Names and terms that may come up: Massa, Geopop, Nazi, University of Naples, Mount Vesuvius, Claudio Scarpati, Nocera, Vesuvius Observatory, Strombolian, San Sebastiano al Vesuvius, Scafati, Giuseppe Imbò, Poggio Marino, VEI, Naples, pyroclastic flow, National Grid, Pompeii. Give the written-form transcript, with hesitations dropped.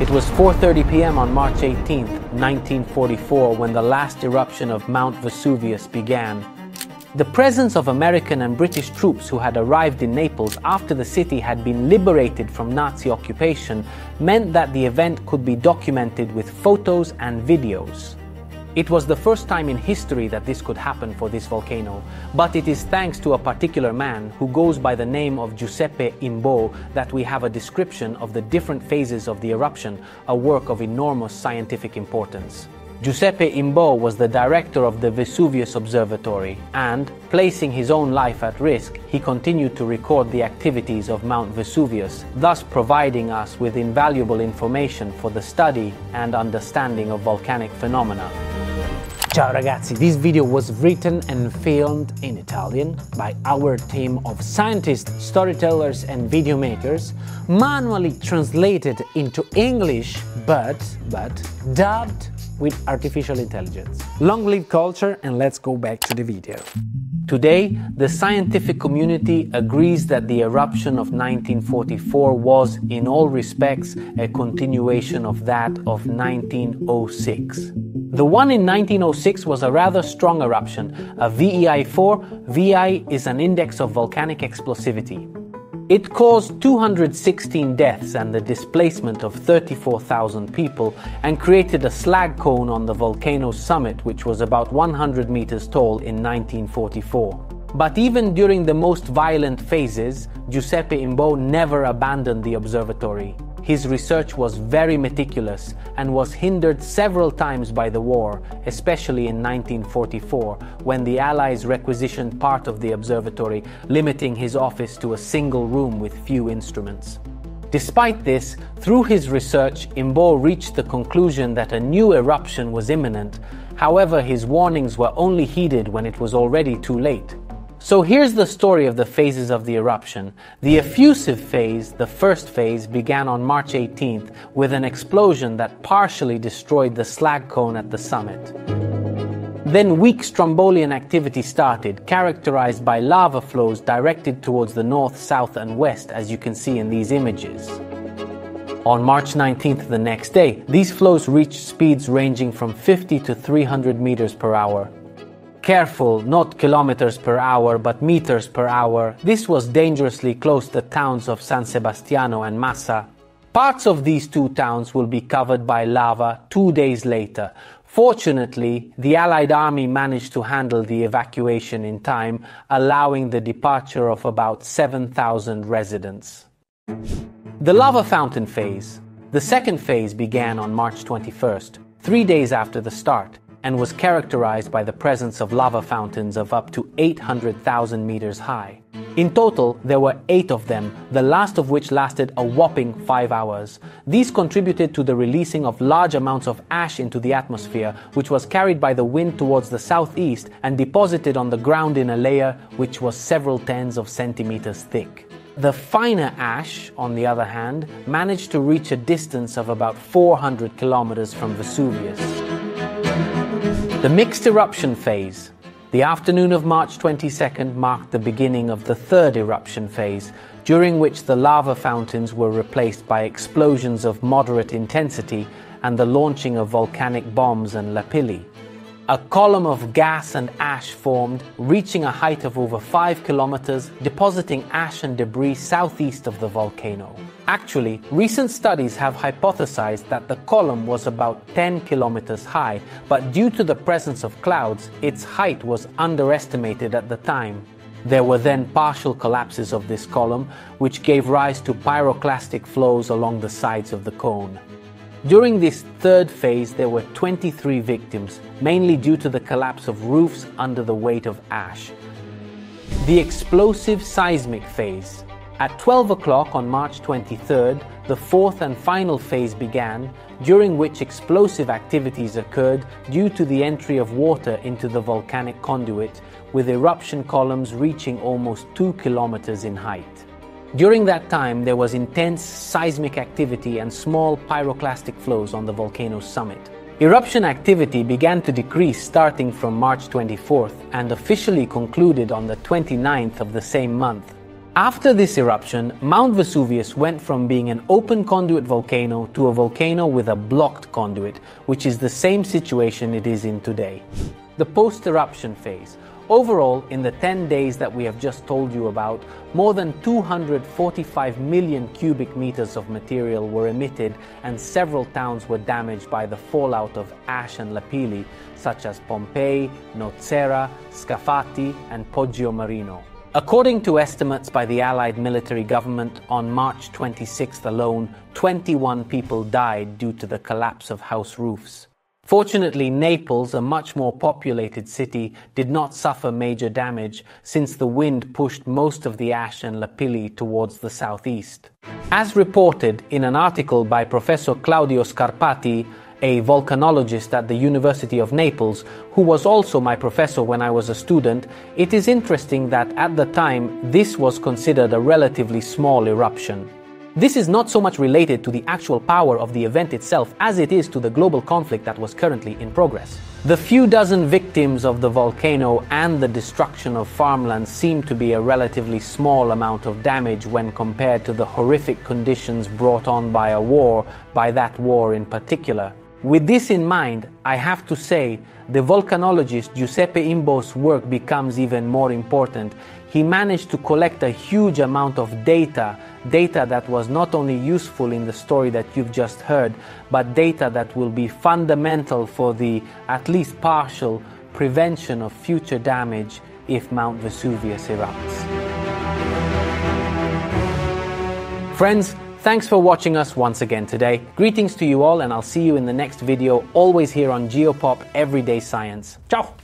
It was 4:30 p.m. on March 18, 1944, when the last eruption of Mount Vesuvius began. The presence of American and British troops who had arrived in Naples after the city had been liberated from Nazi occupation meant that the event could be documented with photos and videos. It was the first time in history that this could happen for this volcano, but it is thanks to a particular man who goes by the name of Giuseppe Imbò that we have a description of the different phases of the eruption, a work of enormous scientific importance. Giuseppe Imbò was the director of the Vesuvius Observatory and, placing his own life at risk, he continued to record the activities of Mount Vesuvius, thus providing us with invaluable information for the study and understanding of volcanic phenomena. Ciao ragazzi, this video was written and filmed in Italian by our team of scientists, storytellers and video makers, manually translated into English but dubbed with artificial intelligence. Long live culture, and let's go back to the video. Today, the scientific community agrees that the eruption of 1944 was, in all respects, a continuation of that of 1906. The one in 1906 was a rather strong eruption, a VEI 4. VEI is an index of volcanic explosivity. It caused 216 deaths and the displacement of 34,000 people, and created a slag cone on the volcano's summit, which was about 100 meters tall in 1944. But even during the most violent phases, Giuseppe Imbò never abandoned the observatory. His research was very meticulous and was hindered several times by the war, especially in 1944, when the Allies requisitioned part of the observatory, limiting his office to a single room with few instruments. Despite this, through his research, Imbò reached the conclusion that a new eruption was imminent. However, his warnings were only heeded when it was already too late. So here's the story of the phases of the eruption. The effusive phase, the first phase, began on March 18th with an explosion that partially destroyed the slag cone at the summit. Then weak Strombolian activity started, characterized by lava flows directed towards the north, south and west, as you can see in these images. On March 19th, the next day, these flows reached speeds ranging from 50 to 300 meters per hour. Careful, not kilometers per hour, but meters per hour. This was dangerously close to the towns of San Sebastiano and Massa. Parts of these two towns will be covered by lava 2 days later. Fortunately, the Allied army managed to handle the evacuation in time, allowing the departure of about 7,000 residents. The lava fountain phase. The second phase began on March 21st, 3 days after the start, and was characterized by the presence of lava fountains of up to 800,000 meters high. In total, there were 8 of them, the last of which lasted a whopping 5 hours. These contributed to the releasing of large amounts of ash into the atmosphere, which was carried by the wind towards the southeast and deposited on the ground in a layer which was several tens of centimeters thick. The finer ash, on the other hand, managed to reach a distance of about 400 kilometers from Vesuvius. The mixed eruption phase. The afternoon of March 22nd marked the beginning of the third eruption phase, during which the lava fountains were replaced by explosions of moderate intensity and the launching of volcanic bombs and lapilli. A column of gas and ash formed, reaching a height of over 5 kilometers, depositing ash and debris southeast of the volcano. Actually, recent studies have hypothesized that the column was about 10 kilometers high, but due to the presence of clouds, its height was underestimated at the time. There were then partial collapses of this column, which gave rise to pyroclastic flows along the sides of the cone. During this third phase, there were 23 victims, mainly due to the collapse of roofs under the weight of ash. The explosive seismic phase. At 12 o'clock on March 23rd, the fourth and final phase began, during which explosive activities occurred due to the entry of water into the volcanic conduit, with eruption columns reaching almost 2 kilometers in height. During that time, there was intense seismic activity and small pyroclastic flows on the volcano's summit. Eruption activity began to decrease starting from March 24th and officially concluded on the 29th of the same month. After this eruption, Mount Vesuvius went from being an open conduit volcano to a volcano with a blocked conduit, which is the same situation it is in today. The post-eruption phase. Overall, in the 10 days that we have just told you about, more than 245 million cubic meters of material were emitted and several towns were damaged by the fallout of ash and lapilli, such as Pompeii, Nocera, Scafati and Poggio Marino. According to estimates by the Allied military government, on March 26th alone, 21 people died due to the collapse of house roofs. Fortunately, Naples, a much more populated city, did not suffer major damage since the wind pushed most of the ash and lapilli towards the southeast. As reported in an article by Professor Claudio Scarpati, a volcanologist at the University of Naples, who was also my professor when I was a student, it is interesting that at the time this was considered a relatively small eruption. This is not so much related to the actual power of the event itself as it is to the global conflict that was currently in progress. The few dozen victims of the volcano and the destruction of farmland seem to be a relatively small amount of damage when compared to the horrific conditions brought on by a war, by that war in particular. With this in mind, I have to say, the volcanologist Giuseppe Imbò's work becomes even more important. He managed to collect a huge amount of data that was not only useful in the story that you've just heard, but data that will be fundamental for the, at least partial, prevention of future damage if Mount Vesuvius erupts. Friends, thanks for watching us once again today. Greetings to you all, and I'll see you in the next video, always here on Geopop Everyday Science. Ciao!